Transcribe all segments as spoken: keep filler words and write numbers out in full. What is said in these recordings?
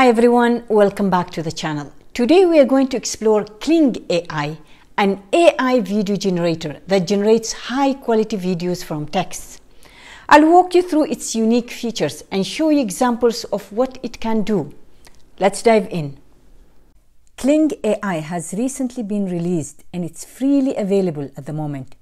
Hi everyone, welcome back to the channel. Today we are going to explore Kling A I, an A I video generator that generates high quality videos from text. I'll walk you through its unique features and show you examples of what it can do. Let's dive in. Kling A I has recently been released and it's freely available at the moment.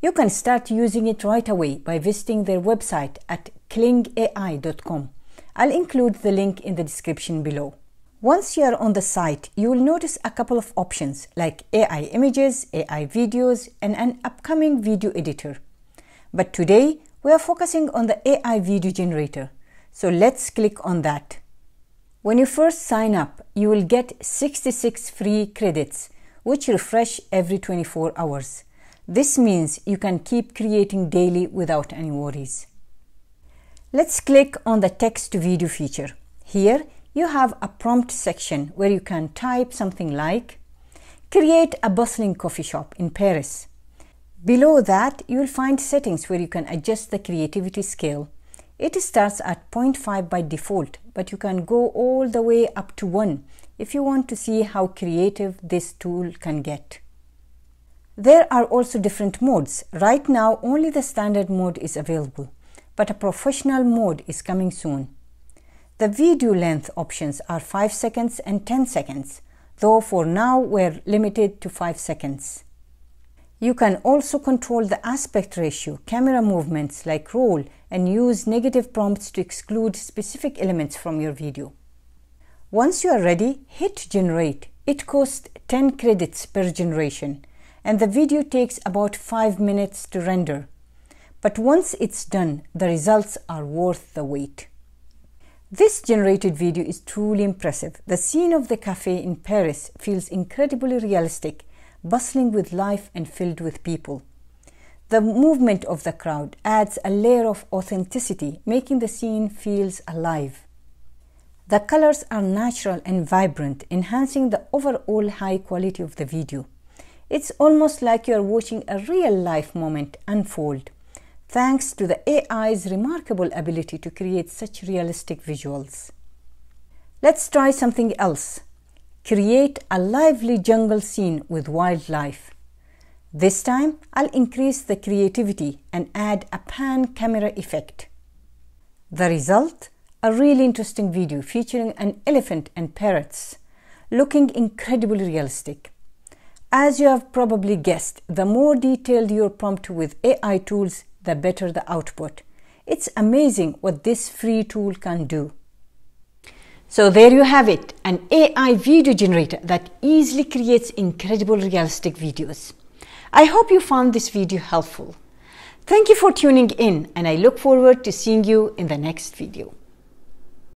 You can start using it right away by visiting their website at kling A I dot com. I'll include the link in the description below. Once you are on the site, you will notice a couple of options like A I images, A I videos, and an upcoming video editor. But today, we are focusing on the A I video generator. So let's click on that. When you first sign up, you will get sixty-six free credits, which refresh every twenty-four hours. This means you can keep creating daily without any worries. Let's click on the text to video feature. Here you have a prompt section where you can type something like, create a bustling coffee shop in Paris. Below that, you'll find settings where you can adjust the creativity scale. It starts at zero point five by default, but you can go all the way up to one if you want to see how creative this tool can get. There are also different modes. Right now, only the standard mode is available, but a professional mode is coming soon. The video length options are five seconds and ten seconds, though for now we're limited to five seconds. You can also control the aspect ratio, camera movements like roll, and use negative prompts to exclude specific elements from your video. Once you are ready, hit generate. It costs ten credits per generation, and the video takes about five minutes to render. But once it's done, the results are worth the wait. This generated video is truly impressive. The scene of the cafe in Paris feels incredibly realistic, bustling with life and filled with people. The movement of the crowd adds a layer of authenticity, making the scene feel alive. The colors are natural and vibrant, enhancing the overall high quality of the video. It's almost like you're watching a real-life moment unfold, thanks to the A I's remarkable ability to create such realistic visuals. Let's try something else. Create a lively jungle scene with wildlife. This time, I'll increase the creativity and add a pan camera effect. The result? A really interesting video featuring an elephant and parrots, looking incredibly realistic. As you have probably guessed, the more detailed your prompt with A I tools, the better the output. It's amazing what this free tool can do. So there you have it, an A I video generator that easily creates incredible realistic videos. I hope you found this video helpful. Thank you for tuning in, and I look forward to seeing you in the next video.